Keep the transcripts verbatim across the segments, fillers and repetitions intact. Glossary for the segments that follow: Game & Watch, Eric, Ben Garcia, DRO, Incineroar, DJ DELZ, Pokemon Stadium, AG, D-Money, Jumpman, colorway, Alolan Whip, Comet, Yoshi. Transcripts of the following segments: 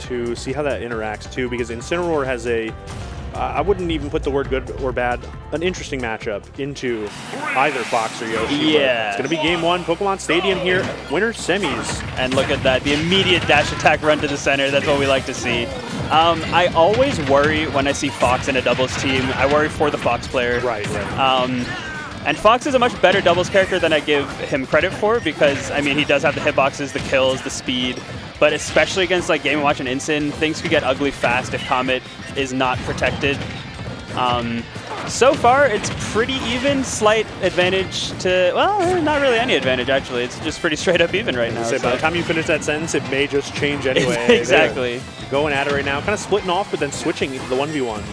to see how that interacts too, because Incineroar has a, uh, I wouldn't even put the word good or bad, an interesting matchup into either Fox or Yoshi. Yeah. It's going to be game one, Pokemon Stadium here, winner semis. And look at that, the immediate dash attack run to the center, that's what we like to see. Um, I always worry when I see Fox in a doubles team, I worry for the Fox player. Right, right. Um, And Fox is a much better doubles character than I give him credit for because, I mean, he does have the hitboxes, the kills, the speed. But especially against like Game and Watch and Incin, things could get ugly fast if Comet is not protected. Um, so far, it's pretty even. Slight advantage to, well, not really any advantage, actually. It's just pretty straight up even right now. So by the time you finish that sentence, it may just change anyway. Exactly. They're going at it right now, kind of splitting off, but then switching the one v ones.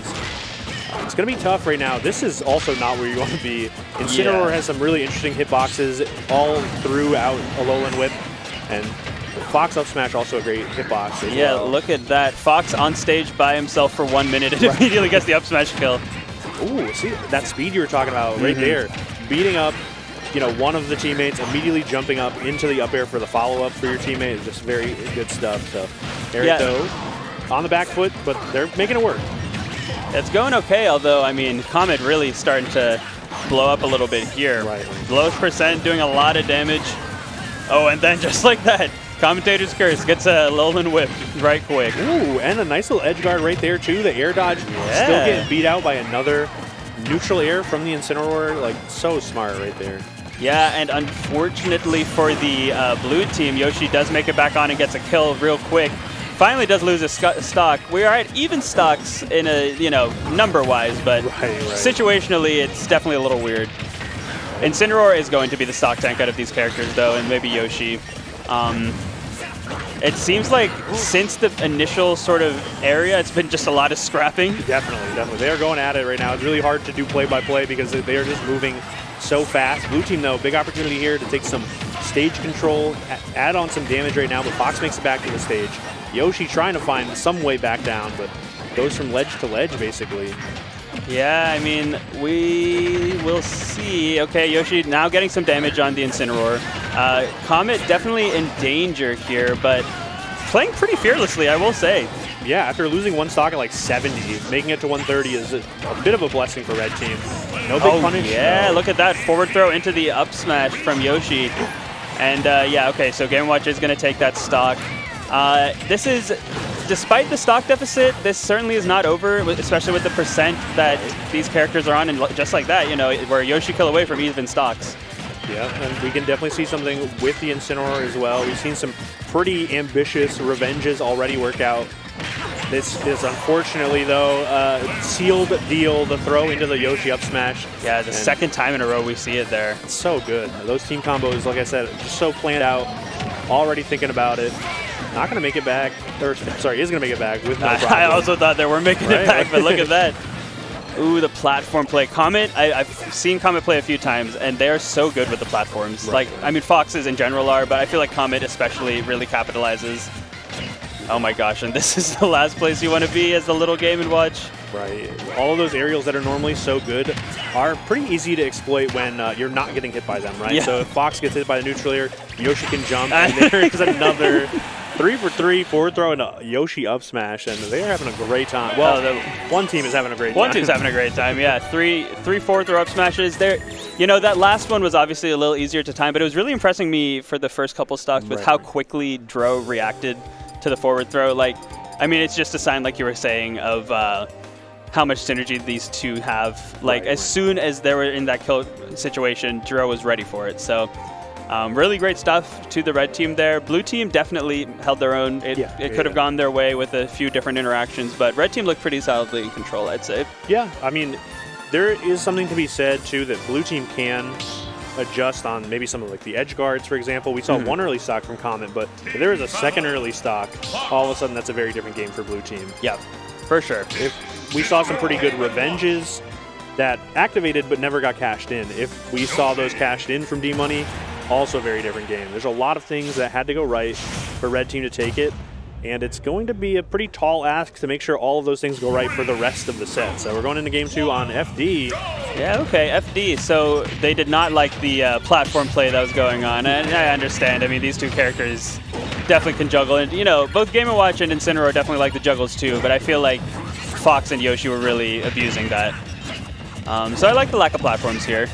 It's going to be tough right now. This is also not where you want to be. Incineroar yeah. has some really interesting hitboxes all throughout Alolan Whip. And Fox up smash, also a great hitbox. Yeah, well. Look at that. Fox on stage by himself for one minute and right. immediately gets the up smash kill. Ooh, see that speed you were talking about right mm-hmm. there. Beating up you know, one of the teammates, immediately jumping up into the up air for the follow-up for your teammate. Just very good stuff. So Eric yeah. though, on the back foot, but they're making it work. It's going okay, although, I mean, Comet really starting to blow up a little bit here. Right. Lowest percent, doing a lot of damage. Oh, and then just like that, Commentator's Curse gets a Alolan Whip right quick. Ooh, and a nice little edge guard right there, too. The air dodge yeah. still getting beat out by another neutral air from the Incineroar. Like, so smart right there. Yeah, and unfortunately for the uh, blue team, Yoshi does make it back on and gets a kill real quick. Finally does lose his stock. We are at even stocks in a, you know, number-wise, but right, right. situationally it's definitely a little weird. Incineroar is going to be the stock tank out of these characters, though, and maybe Yoshi. Um, it seems like since the initial sort of area, it's been just a lot of scrapping. Definitely, definitely. They're going at it right now. It's really hard to do play-by-play because they are just moving so fast. Blue team, though, big opportunity here to take some stage control, add on some damage right now, but Fox makes it back to the stage. Yoshi trying to find some way back down, but goes from ledge to ledge, basically. Yeah, I mean, we will see. Okay, Yoshi now getting some damage on the Incineroar. Uh, Comet definitely in danger here, but playing pretty fearlessly, I will say. Yeah, after losing one stock at like seventy, making it to one thirty is a, a bit of a blessing for red team. No big oh, punish. yeah, no. Look at that. Forward throw into the up smash from Yoshi. And uh, yeah, okay, so Game and Watch is going to take that stock. Uh, this is, despite the stock deficit, this certainly is not over, especially with the percent that these characters are on, and just like that, you know, we're Yoshi kill away from even stocks. Yeah, and we can definitely see something with the Incineroar as well. We've seen some pretty ambitious revenges already work out. This is unfortunately, though, uh, sealed deal, the throw into the Yoshi up smash. Yeah, the and second time in a row we see it there. It's so good. Those team combos, like I said, just so planned out, already thinking about it. Not going to make it back. Or, sorry, is going to make it back with no problem. I also thought they were making right? it back, but look at that. Ooh, the platform play. Comet, I, I've seen Comet play a few times, and they are so good with the platforms. Right. Like, I mean, Foxes in general are, but I feel like Comet especially really capitalizes. Oh my gosh, and this is the last place you want to be as the little Game and Watch. Right. All of those aerials that are normally so good are pretty easy to exploit when uh, you're not getting hit by them, right? Yeah. So if Fox gets hit by the neutral air, Yoshi can jump, and there's another... Three for three, forward throw, and a Yoshi up smash, and they're having a great time. Well, the, one team is having a great time. One team's having a great time, yeah. Three, three forward throw up smashes. They're, you know, that last one was obviously a little easier to time, but it was really impressing me for the first couple stocks with right. how quickly D R O reacted to the forward throw. Like, I mean, it's just a sign, like you were saying, of uh, how much synergy these two have. Like, right, as right. soon as they were in that kill situation, D R O was ready for it, so... Um, really great stuff to the red team there. Blue team definitely held their own. It, yeah, it could yeah, have yeah. gone their way with a few different interactions, but red team looked pretty solidly in control, I'd say. Yeah, I mean, there is something to be said, too, that blue team can adjust on maybe some of like the edge guards, for example. We saw mm-hmm. one early stock from Comet, but if there is a second early stock, all of a sudden that's a very different game for blue team. Yeah, for sure. If we saw some pretty good revenges that activated but never got cashed in. If we saw those cashed in from D Money, also a very different game. There's a lot of things that had to go right for red team to take it, and it's going to be a pretty tall ask to make sure all of those things go right for the rest of the set. So we're going into game two on F D. Yeah, okay, F D. So they did not like the uh, platform play that was going on, and I understand. I mean, these two characters definitely can juggle. And, you know, both Game and Watch and Incineroar definitely like the juggles too, but I feel like Fox and Yoshi were really abusing that. Um, so I like the lack of platforms here.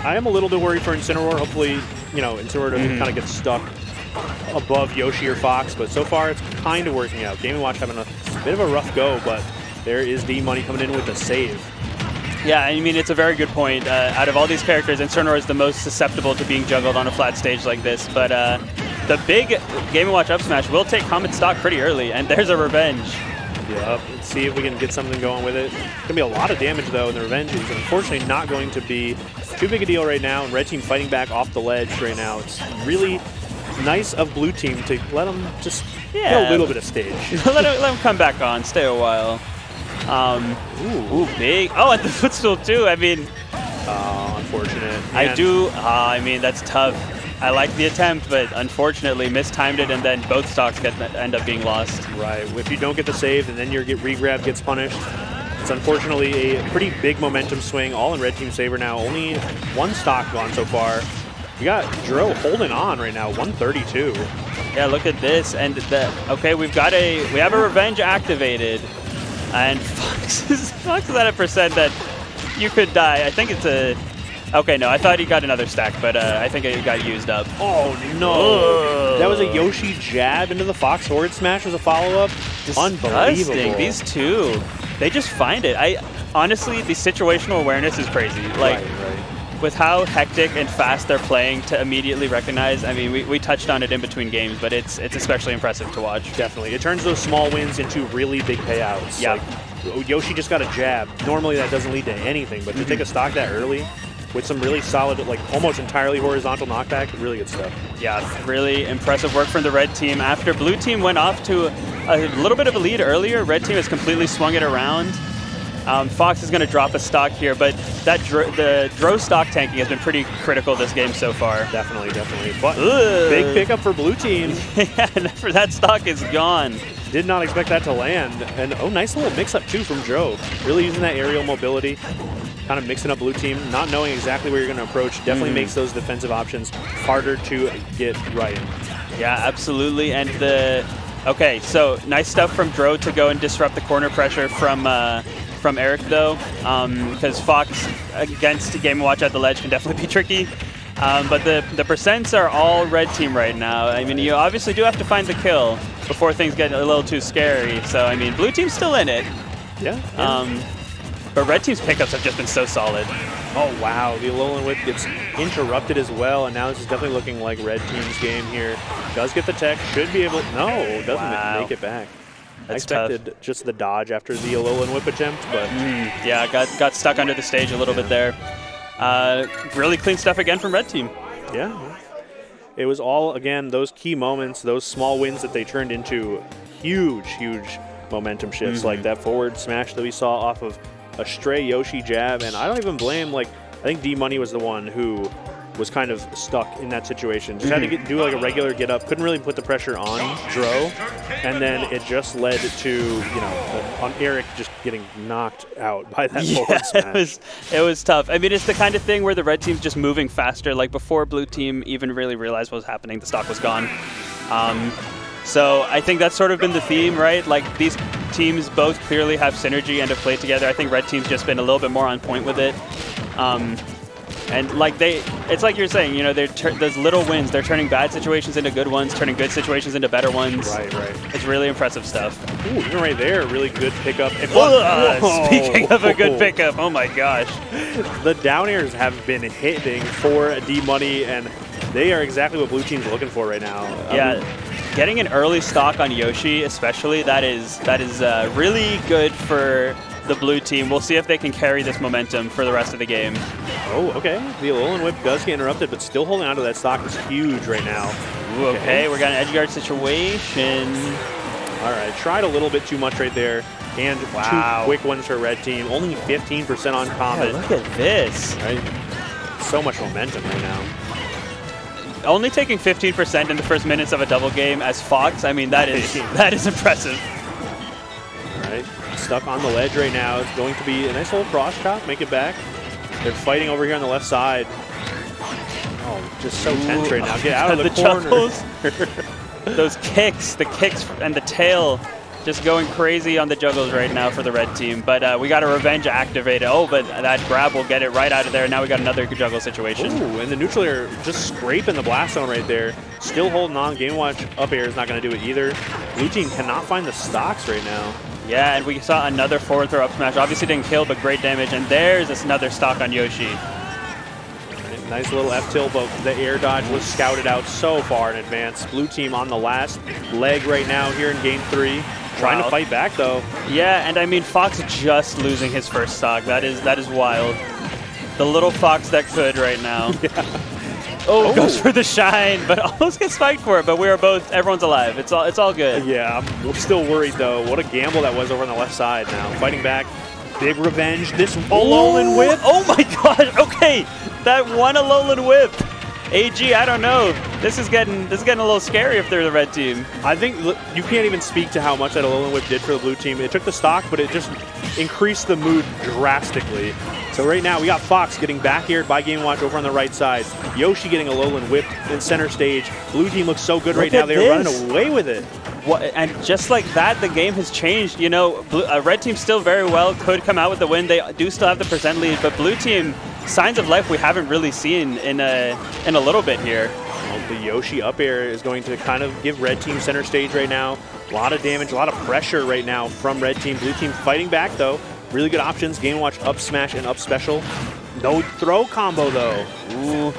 I am a little bit worried for Incineroar. Hopefully, you know, Incineroar doesn't mm-hmm. kind of get stuck above Yoshi or Fox, but so far it's kind of working out. Game and Watch having a bit of a rough go, but there is D-Money coming in with a save. Yeah, I mean, it's a very good point. Uh, out of all these characters, Incineroar is the most susceptible to being juggled on a flat stage like this, but uh, the big Game and Watch up smash will take Comet stock pretty early, and there's a revenge. Yep, let's see if we can get something going with it. It's going to be a lot of damage, though, and the revenge is unfortunately not going to be too big a deal right now, and Red Team fighting back off the ledge right now. It's really nice of Blue Team to let them just yeah. get a little bit of stage. let, them, let them come back on, stay a while. Um, ooh. ooh, big. Oh, at the footstool, too. I mean, oh, unfortunate. Man. I do. Uh, I mean, that's tough. I like the attempt, but unfortunately mistimed it, and then both stocks get, end up being lost. Right. If you don't get the save, and then your get regrab gets punished, it's unfortunately a pretty big momentum swing, all in Red Team Saber now. Only one stock gone so far. We got D R O holding on right now, one thirty-two. Yeah, look at this. And the, okay, we've got a, we have a revenge activated, and Fox is, Fox is at a percent that you could die. I think it's a. Okay, no, I thought he got another stack, but uh, I think it got used up. Oh, no. Whoa. That was a Yoshi jab into the Fox forward smash as a follow-up. Unbelievable. These two, they just find it. I honestly, the situational awareness is crazy. Like, right, right. With how hectic and fast they're playing to immediately recognize, I mean, we, we touched on it in between games, but it's, it's especially impressive to watch. Definitely. It turns those small wins into really big payouts. Yeah. Like, Yoshi just got a jab. Normally, that doesn't lead to anything, but to mm-hmm. take a stock that early, with some really solid, like almost entirely horizontal knockback, really good stuff. Yeah, really impressive work from the Red Team. After Blue Team went off to a little bit of a lead earlier, Red Team has completely swung it around. Um, Fox is going to drop a stock here, but that Dro the D R O stock tanking has been pretty critical this game so far. Definitely, definitely. But Ugh. big pickup for Blue Team. Yeah, that stock is gone. Did not expect that to land. And oh, nice little mix-up too from D R O. Really using that aerial mobility, kind of mixing up Blue Team, not knowing exactly where you're going to approach, definitely mm. makes those defensive options harder to get right. Yeah, absolutely. And the okay, so nice stuff from D R O to go and disrupt the corner pressure from uh, from Eric though, because um, Fox against Game and Watch at the ledge can definitely be tricky. Um, but the the percents are all Red Team right now. I mean, you obviously do have to find the kill before things get a little too scary. So I mean, Blue Team's still in it. Yeah. yeah. Um, But Red Team's pickups have just been so solid. Oh, wow. The Alolan Whip gets interrupted as well, and now this is definitely looking like Red Team's game here. Does get the tech, should be able to... No, doesn't wow. make it back. That's I expected tough. just the dodge after the Alolan Whip attempt, but... Mm, yeah, got, got stuck under the stage a little yeah. bit there. Uh, really clean stuff again from Red Team. Yeah. It was all, again, those key moments, those small wins that they turned into huge, huge momentum shifts, mm-hmm. like that forward smash that we saw off of a stray Yoshi jab, and I don't even blame, like, I think D-Money was the one who was kind of stuck in that situation. Just mm-hmm. had to get, do like a regular get up, couldn't really put the pressure on D R O, and then it just led to, you know, on Eric just getting knocked out by that yeah, forward smash. It was, it was tough. I mean, it's the kind of thing where the Red Team's just moving faster. Like, before Blue Team even really realized what was happening, the stock was gone. Um, So I think that's sort of been the theme, right? Like, these teams both clearly have synergy and have played together. I think Red Team's just been a little bit more on point with it. Um, and like they, it's like you're saying, you know, they're those little wins. They're turning bad situations into good ones, turning good situations into better ones. Right, right. It's really impressive stuff. Ooh, even right there, really good pickup. And uh, speaking of a good pickup, oh my gosh. The down airs have been hitting for D-Money, and they are exactly what Blue Team's looking for right now. Yeah. Um, Getting an early stock on Yoshi, especially, that is that is uh, really good for the Blue Team. We'll see if they can carry this momentum for the rest of the game. Oh, okay. The Alolan Whip does get interrupted, but still holding on to that stock is huge right now. Ooh, okay. okay, we got an edgeguard situation. All right, tried a little bit too much right there. And wow. two quick ones for Red Team. Only fifteen percent on Comet. Yeah, look at this. Right? So much momentum right now. Only taking fifteen percent in the first minutes of a double game as Fox, I mean, that is that is impressive. All right, stuck on the ledge right now. It's going to be a nice little cross chop, make it back. They're fighting over here on the left side. Oh, just so Ooh, tense right now. Get out of the, the corner. those kicks, the kicks and the tail, just going crazy on the juggles right now for the red team. But uh, we got a revenge activated. Oh, but that grab will get it right out of there. Now we got another juggle situation. Ooh, and the neutral air just scraping the blast zone right there. Still holding on. Game Watch up air is not going to do it either. Blue team cannot find the stocks right now. Yeah, and we saw another forward throw up smash. Obviously didn't kill, but great damage. And there's this another stock on Yoshi. Nice little F tilt, but the air dodge was scouted out so far in advance. Blue team on the last leg right now here in game three. Trying wow. to fight back though. Yeah, and I mean Fox just losing his first stock. That is that is wild. The little Fox that could right now. Yeah. Oh, oh, goes for the shine, but almost gets spiked for it. But we are both, everyone's alive. It's all it's all good. Yeah, I'm still worried though. What a gamble that was over on the left side now. Fighting back. Big revenge. This Alolan Whip. Oh my gosh. Okay. That one Alolan Whip. A G, I don't know. This is getting this is getting a little scary if they're the red team. I think you can't even speak to how much that Alolan Whip did for the blue team. It took the stock, but it just increased the mood drastically. So right now we got Fox getting back aired by Game Watch over on the right side. Yoshi getting Alolan Whip in center stage. Blue team looks so good right now. They're running away with it. What, and just like that, the game has changed. You know, blue, uh, red team still very well could come out with the win. They do still have the percent lead, but blue team, signs of life we haven't really seen in a in a little bit here. Well, the Yoshi up air is going to kind of give red team center stage right now. A lot of damage, a lot of pressure right now from red team. Blue team fighting back though. Really good options. Game Watch up smash and up special. No throw combo though. Ooh.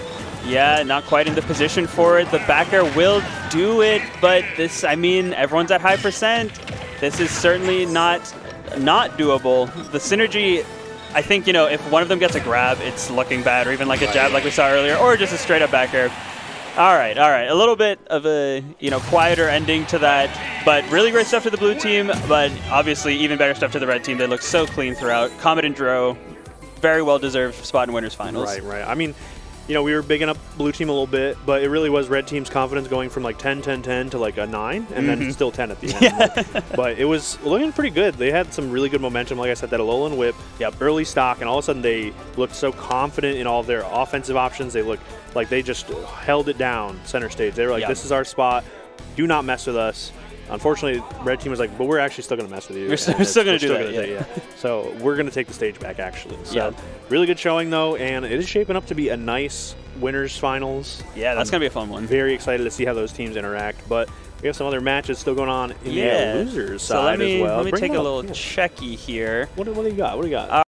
Yeah, not quite in the position for it. The back air will do it, but this, I mean, everyone's at high percent. This is certainly not not doable. The synergy, I think, you know, if one of them gets a grab, it's looking bad, or even like a jab like we saw earlier, or just a straight up back air. All right, all right. A little bit of a, you know, quieter ending to that, but really great stuff to the blue team, but obviously even better stuff to the red team. They look so clean throughout. Comet and D R O, very well-deserved spot in Winners Finals. Right, right. I mean, you know, we were bigging up blue team a little bit, but it really was red team's confidence going from like ten, ten, ten to like a nine, and mm-hmm. then still ten at the end. Yeah. But it was looking pretty good. They had some really good momentum. Like I said, that Alolan Whip, yeah, early stock, and all of a sudden they looked so confident in all their offensive options. They looked like they just held it down center stage. They were like, yeah. this is our spot. Do not mess with us. Unfortunately, red team was like, but we're actually still going to mess with you. We're still, still going to do that. Yeah. Day, yeah. So we're going to take the stage back, actually. So yeah. Really good showing, though, and it is shaping up to be a nice Winners Finals. Yeah, that's going to be a fun one. Very excited to see how those teams interact. But we have some other matches still going on in yeah. the losers so side me, as well. Let me Bring take a little yeah. checky here. What, what do you got? What do you got? Uh,